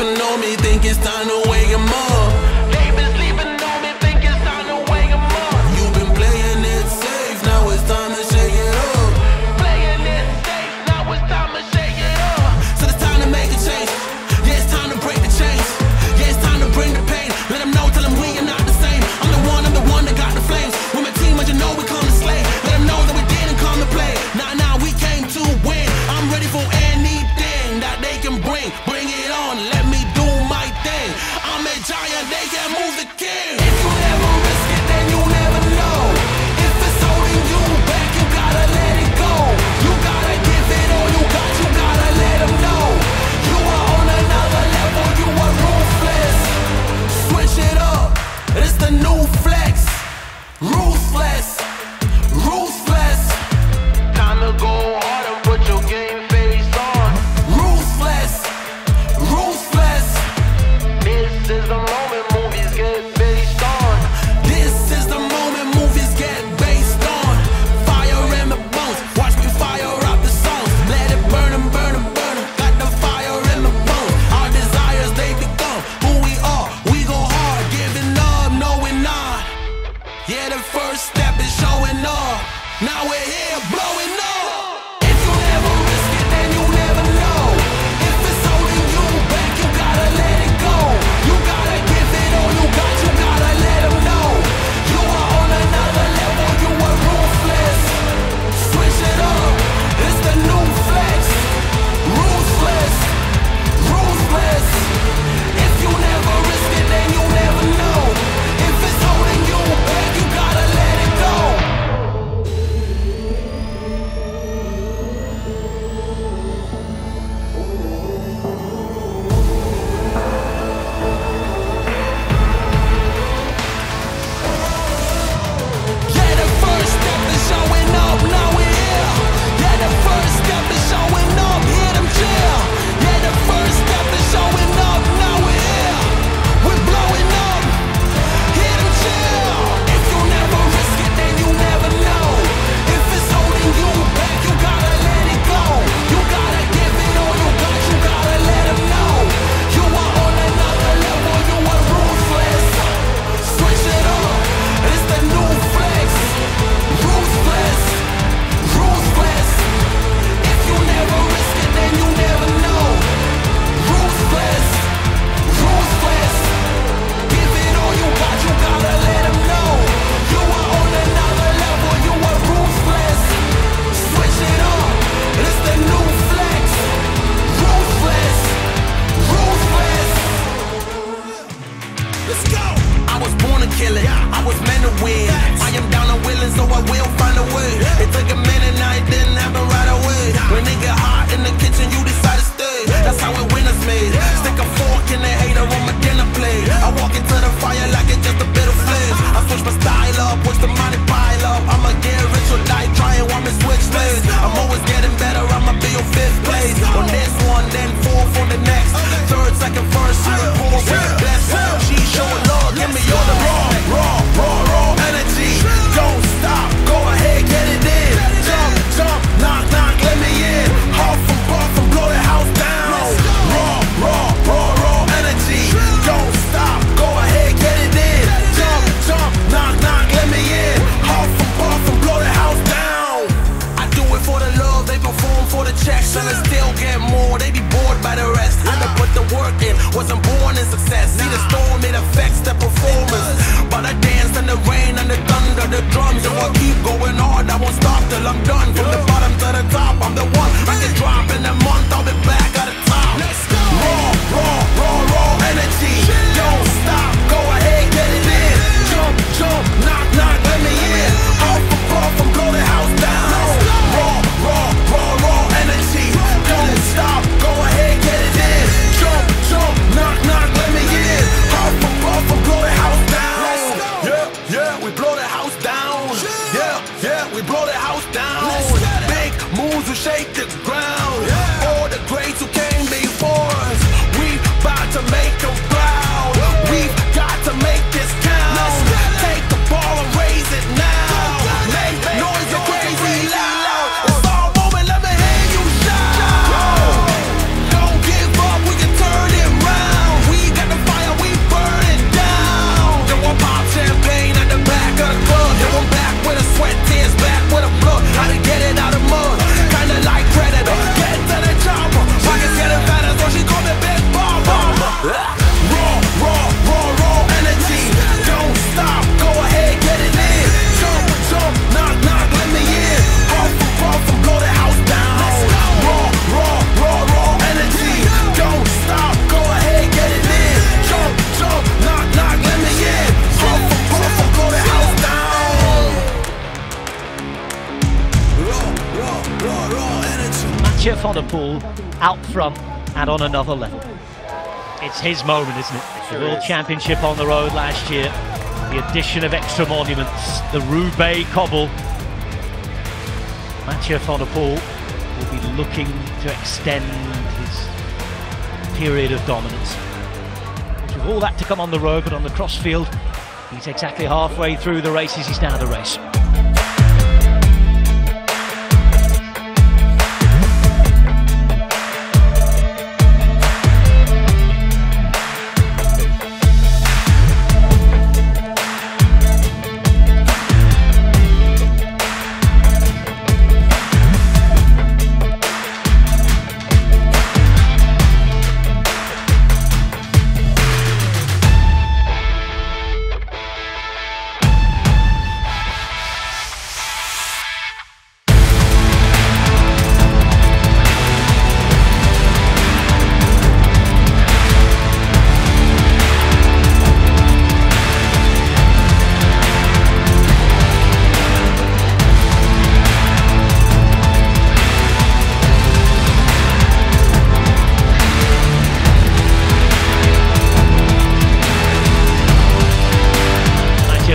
sleeping on me, think it's time to wake him up. They've been sleeping on me, think it's time to wake him up. You've been playing it safe, now it's time to shake it up. Playing it safe, now it's time to shake it up. So it's time to make a change, yeah, it's time to break the chains. Yeah, it's time to bring the pain, let them know, tell them we are not the same. I'm the one that got the flames. With my team, you know we come to slay. Let them know that we didn't come to play. Nah, we came to win. I'm ready for anything that they can bring. New flex, ruthless, ruthless. Time to go hard and put your game face on. Ruthless, ruthless. This is the moment movies get based on. This is the moment movies get based on. Fire in the bones, watch me fire up the songs. Let it burn and burn and burn and got the fire in the bones. Our desires, they become who we are. We go hard, giving up. Yeah, the first step is showing up. Now we're here blowing up. If you never risk it, then you never know. If it's holding you back, you gotta let it go. You gotta give it all you gotta let them know. You are on another level, you are ruthless. Switch it up, it's the new flex. Ruthless, ruthless. If you never risk it, then you never know. If it's holding you back, round. Mathieu van der Poel out front and on another level. It's his moment, isn't it? The World Championship on the road last year, the addition of extra monuments, the Roubaix cobble. Mathieu van der Poel will be looking to extend his period of dominance. With all that to come on the road, but on the cross field, he's exactly halfway through the race as he started the race.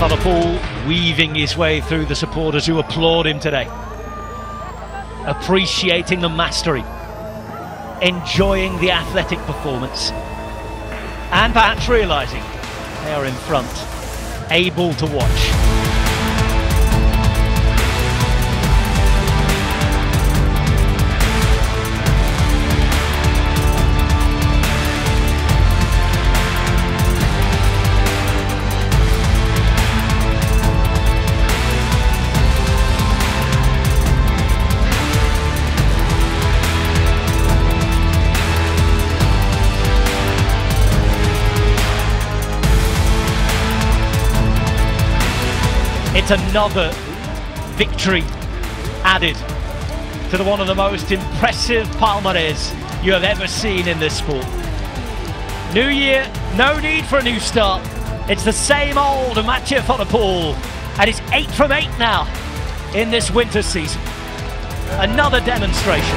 Van der Poel weaving his way through the supporters who applaud him today, appreciating the mastery, enjoying the athletic performance, and perhaps realising they are in front, able to watch. It's another victory added to the one of the most impressive Palmares you have ever seen in this sport. New year, no need for a new start. It's the same old Mathieu van der Poel, and it's 8 from 8 now in this winter season. Another demonstration.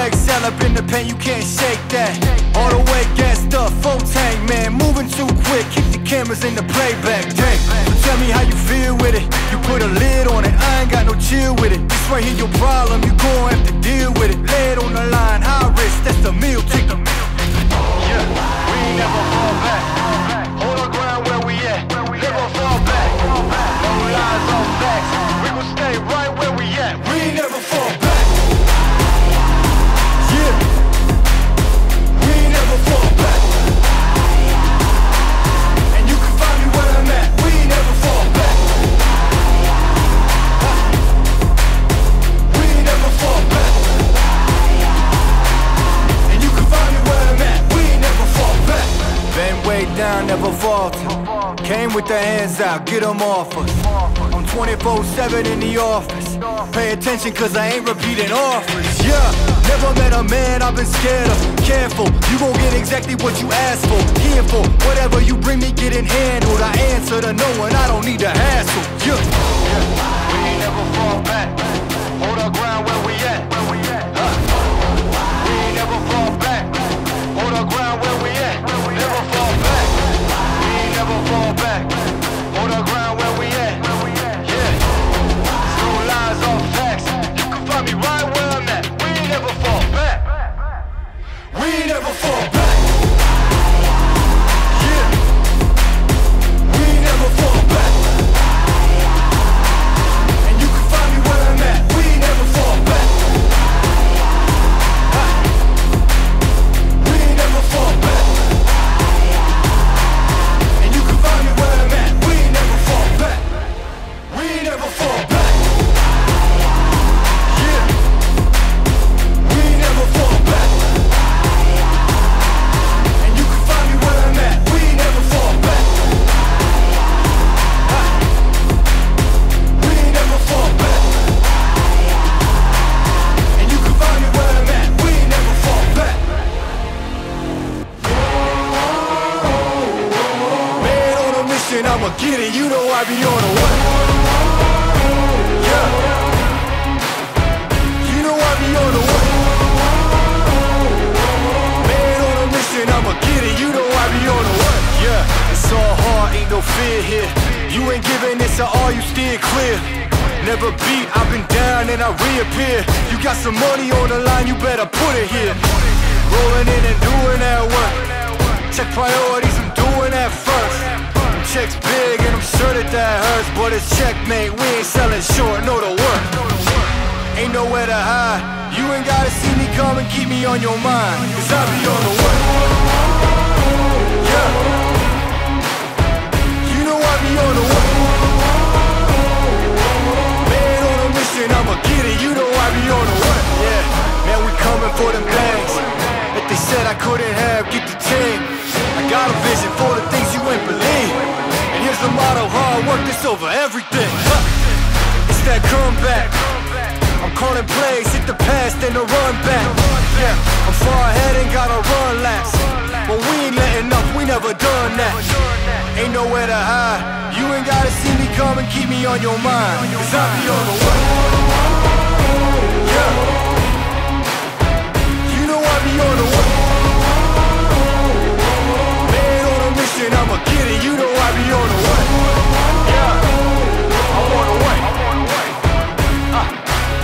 Excel up in the pen, you can't shake that. All the way gassed up, full tank, man. Moving too quick, keep the cameras in the playback. Dang, so tell me how you feel with it. You put a lid on it, I ain't got no chill with it. This right here your problem, you gon' have to deal with it. Lead on the line, high risk, that's the meal, take the meal. Yeah, we ain't never fall back. Hold our ground where we at, never fall back. No lies, all facts, we gon' stay right where we at. We ain't never fall back. Down, never falter. Came with the hands out, get them off us. I'm 24/7 in the office. Pay attention cause I ain't repeating offers. Yeah, never met a man I've been scared of. Careful, you gon' get exactly what you asked for. Here for whatever you bring me, getting handled. I answer to no one, I don't need to hassle. Yeah, we ain't never fall back. Hold our ground where we at. We ain't never fall back. Hold our ground where we at. Never fall back. We ain't never fall back. Hold our ground where we at. Yeah. So lies all facts. You can find me right where I'm at. We ain't never fall back. We ain't never fall back. Yeah. We ain't never fall back. I be on a way. Yeah. You know I be on a way. Man on a mission, I'ma get it. You know I be on a way. Yeah. It's all hard, ain't no fear here. You ain't giving this to all, you steer clear. Never beat, I've been down and I reappear. You got some money on the line, you better put it here. Rolling in and doing that work. Check priorities, I'm doing that first. Checks big and I'm sure that that hurts, but it's checkmate, we ain't selling short, no to work. Ain't nowhere to hide, you ain't gotta see me come and keep me on your mind, cause I be on the way. Yeah. You know I be on the way. Man on a mission, I'ma get it, you know I be on the way. Yeah, man we coming for them bags that they said I couldn't have, get the team. I got a vision for the things you ain't believe. Here's the motto, hard work, it's over everything. It's that comeback. I'm calling plays, hit the pass, then the run back. Yeah, I'm far ahead and gotta run laps. But we ain't letting up, we never done that. Ain't nowhere to hide. You ain't gotta see me come and keep me on your mind, cause I be on the way. Yeah. You know I be on the way. Man on a mission, I'ma get it, you know I be on the way. Yeah, I'm on the way.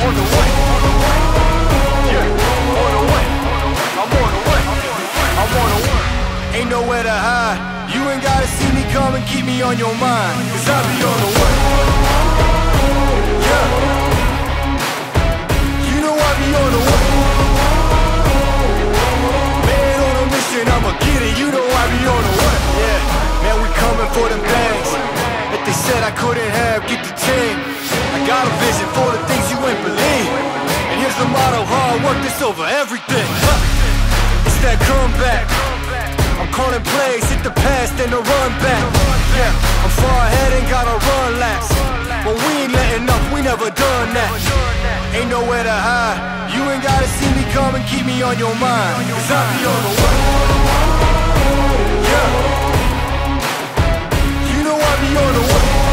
On the way. Yeah, on the way. I'm on the way. I'm on the way. Ain't nowhere to hide. You ain't gotta see me come and keep me on your mind, cause I be on the way. Yeah. You know I be on the way. Man on a mission, I'ma get it, you know I be on the way. Yeah. Man, we coming for them bags that they said I couldn't have, get the team. I got a vision for the things you ain't believe. And here's the motto, hard work, it's over everything. It's that comeback. I'm calling plays, hit the pass, then the run back. Yeah, I'm far ahead and gotta run laps. But we ain't letting up, we never done that. Ain't nowhere to hide. You ain't gotta see me come and keep me on your mind, cause I be on the way. Yeah. You know I be on the way.